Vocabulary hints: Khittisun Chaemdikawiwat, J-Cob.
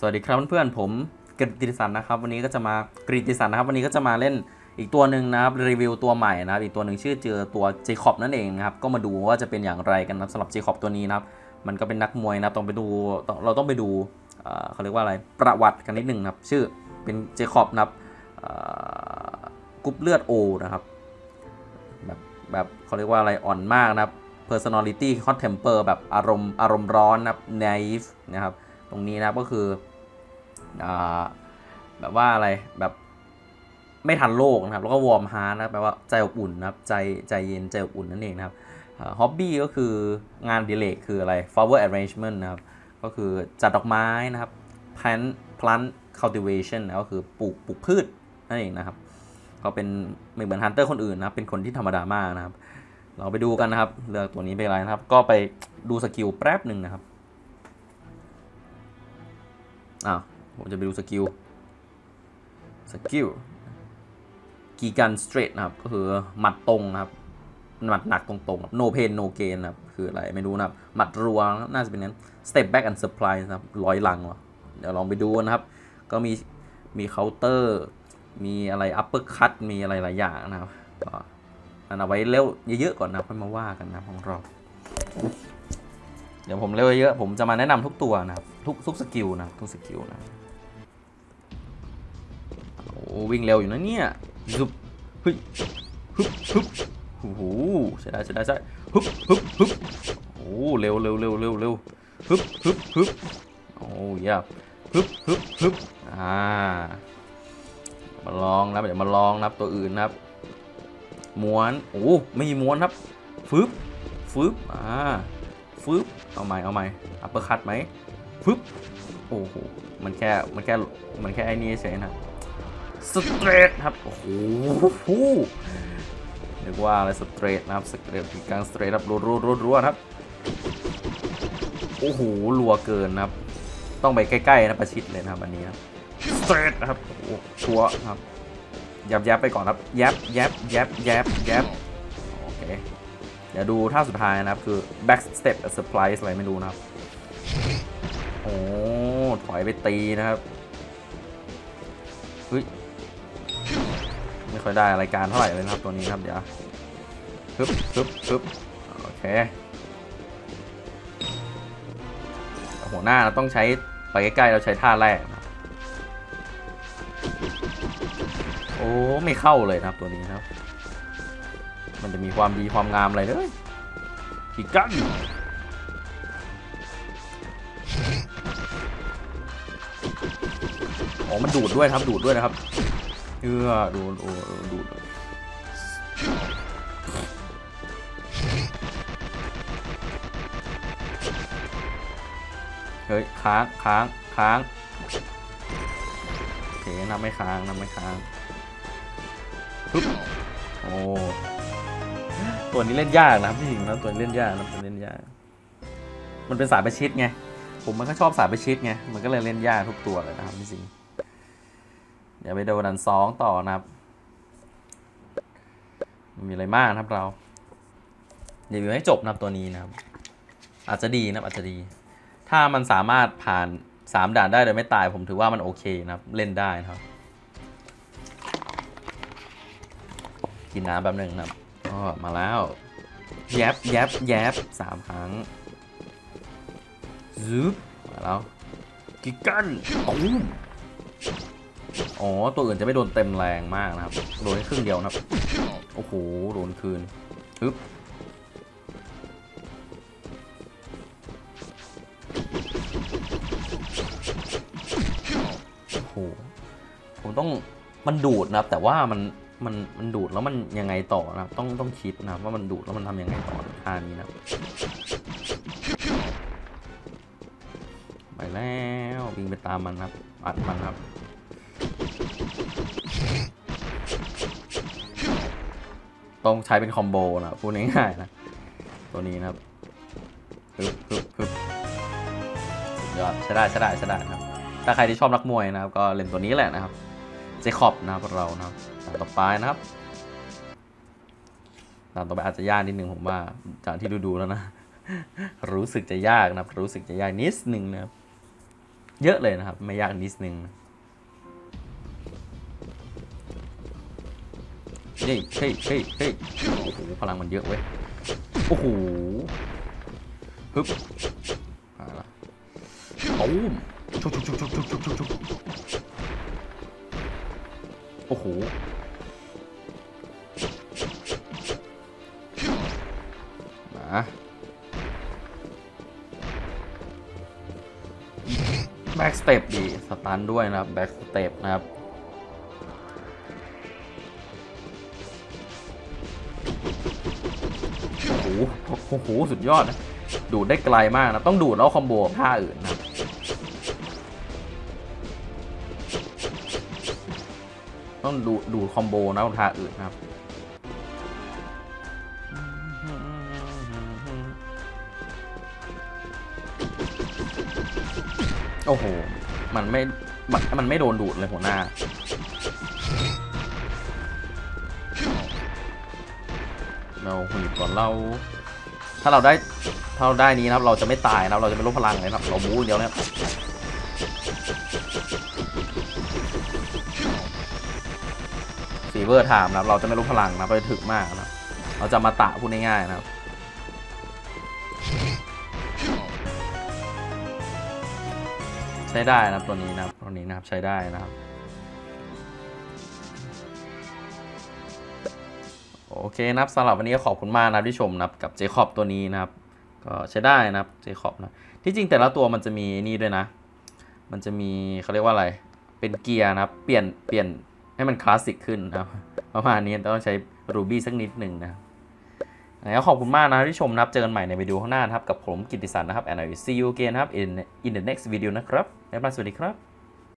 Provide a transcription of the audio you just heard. สวัสดีครับเพื่อนๆผมกฤติศักดิ์นะครับวันนี้ก็จะมากฤติศักดิ์นะครับวันนี้ก็จะมาเล่นอีกตัวหนึ่งนะครับรีวิวตัวใหม่นะครับอีกตัวหนึ่งชื่อตัวเจคอบนั่นเองนะครับก็มาดูว่าจะเป็นอย่างไรกันนะสำหรับเจคอบตัวนี้นะครับมันก็เป็นนักมวยนะต้องไปดูเราต้องไปดูเขาเรียกว่าอะไรประวัติกันนิดหนึ่งครับชื่อเป็นเจคอบนะครับกรุ๊ปเลือด O นะครับแบบเขาเรียกว่าอะไรอ่อนมากนะครับ personality hot temper แบบอารมณ์ร้อนนะครับ naive นะครับตรงนี้นะก็คือแบบว่าอะไรแบบไม่ทันโลกนะครับแล้วก็วอร์มฮาร์ทนะแปลว่าใจอบอุ่นนะครับใจเย็นใจอบอุ่นนั่นเองนะครับฮ็อบบี้ก็คืองานอดิเรกคืออะไร flower arrangement นะครับก็คือจัดดอกไม้นะครับ plant cultivation นะก็คือปลูกพืชนั่นเองนะครับเขาเป็นไม่เหมือนฮันเตอร์คนอื่นนะครับเป็นคนที่ธรรมดามากนะครับเราไปดูกันนะครับเลือกตัวนี้เป็นอะไรนะครับก็ไปดูสกิลแป๊บหนึ่งนะครับผมจะไปดูสกิลกีการสเตรทนะครับก็คือหมัดตรงนะครับหมัดหนักตรงๆ no pain no gain นะครับคืออะไรไม่รู้นะครับหมัดรัวน่าจะเป็นนั้น step back and surprise นะครับร้อยหลังเดี๋ยวลองไปดูนะครับก็มีเคาน์เตอร์มีอะไร upper cut มีอะไรหลายอย่างนะครับก็เอาไว้เร็วเยอะๆก่อนนะค่อยมาว่ากันนะของเราเดี๋ยวผมเร็วเยอะผมจะมาแนะนำทุกตัวนะครับทุกสกิลนะทุกสกิลนะโอ้วิ่งเร็วอยู่นะเนี่ยฮึบฮึบฮึบโอ้โหใช่ฮึบฮึบโอ้เร็วฮึบฮึบโอ้ยาฮึบมาลองนะเดี๋ยวมาลองนับตัวอื่นนะครับม้วนโอ้ไม่มีม้วนครับฟึบฟึบเอาใหม่อัปเปอร์คัตไหมฟึบโอ้โหมันแค่ไอ้นี่เฉยนะสเตรทครับโอ้โหเรียกว่าอะไรสเตรทนะครับสเตรทกลางสเตรทครับรัวครับโอ้โหรัวเกินนะครับต้องไปใกล้ๆนะประชิดเลยนะครับอันนี้ครับสเตรทนะครับโอ้ชัวครับยับไปก่อนครับยับโอเคเดี๋ยวดูท่าสุดท้ายนะครับคือ back step surprise อะไรไม่รู้นะครับโอ้ถอยไปตีนะครับเฮ้ยไม่ค่อยได้รายการเท่าไหร่เลยนะครับตัวนี้ครับเดี๋ยวปึ๊บโอเคหัวหน้าเราต้องใช้ไปใกล้ๆเราใช้ท่าแรกโอ้ไม่เข้าเลยนะครับตัวนี้ครับมันจะมีความดีความงามอะไรเลยขีดกั้นอ๋อมันดูดด้วยครับดูดด้วยนะครับเออดูดเฮ้ยค้างโอเคน้ำไม่ค้างปึ๊บโอ้ตัวนี้เล่นยากนะครับพี่หญิงนะตัวนี้เล่นยากนะมันเป็นสายประชิดไงผมมันก็ชอบสายประชิดไงมันก็เลยเล่นยากทุกตัวเลยนะครับพี่สิงเดี๋ยวไปดูดันสองต่อนะครับมีอะไรมากนะครับเราเดี๋ยวให้จบนะครับตัวนี้นะครับอาจจะดีนะอาจจะดีถ้ามันสามารถผ่าน3ด่านได้โดยไม่ตายผมถือว่ามันโอเคนะครับเล่นได้นะครับกินน้ำแบบหนึ่งนะครับอ๋อมาแล้วแยบ3ครั้งซึบมาแล้วกิกันตุ้มอ๋อตัวอื่นจะไม่โดนเต็มแรงมากนะครับโดนครึ่งเดียวนะครับโอ้โหโดนคืนฮึบโอ้โหผมต้องมันดูดนะครับแต่ว่ามันดูดแล้วมันยังไงต่อนะครับต้องคิดนะครับว่ามันดูดแล้วมันทำยังไงต่อท่านี้นะครับไปแล้ววิ่งไปตามมันครับอัดมันครับต้องใช้เป็นคอมโบนะพูดง่ายๆนะตัวนี้นะครับปึ๊บยอดใช้ได้ครับถ้าใครที่ชอบนักมวยนะครับก็เล่นตัวนี้แหละนะครับเจคอบนะครับเรานะครับต่อไปนะครับต่อไปอาจจะยากนิดนึงผมว่าจากที่ดูแล้วนะรู้สึกจะยากนิดนึงนะครับ เยอะเลยนะครับไม่ยากนิดนึงเฮ้ยโอ้โหพลังมันเยอะเว้ยโอ้โหฮึบมาละตูมชุบโอ้โหมาแบ็กสเต็ปดีสตันด้วยนะครับแบ็กสเต็ปนะครับโอ้โหสุดยอดนะดูดได้ไกลมากนะต้องดูดแล้วคอมโบกับท่าอื่นนะต้องดูคอมโบนะท่าอื่นนะครับโอ้โหมันไม่โดนดูดเลยหัวหน้าเราหุ่นก่อนเราถ้าเราได้นี้นะครับเราจะไม่ตายนะครับเราจะไม่ลดพลังเลยนะครับเราบู๊เดียวเนี่ยซีเวอร์ไทม์นะครับเราจะไม่ลดพลังนะไปถึกมากนะเราจะมาตะพูดง่ายๆนะครับใช้ได้นะครับตัวนี้นะครับใช้ได้นะครับโอเคนะครับสำหรับวันนี้ขอบคุณมากนะครับที่ชมนะครับกับเจคอบตัวนี้นะครับก็ใช้ได้นะครับเจคอบนะที่จริงแต่ละตัวมันจะมีนี่ด้วยนะมันจะมีเขาเรียกว่าอะไรเป็นเกียร์นะครับเปลี่ยนให้มันคลาสสิกขึ้นนะครับประมาณนี้ต้องใช้รูบี้สักนิดหนึ่งนะแล้วขอบคุณมากนะครับที่ชมนะครับเจอกันใหม่ในวิดีโอข้างหน้านะครับกับผมกิตติสันนะครับ and I will see you again นะครับ in the next video นะครับบ๊ายบายสวัสดีครับ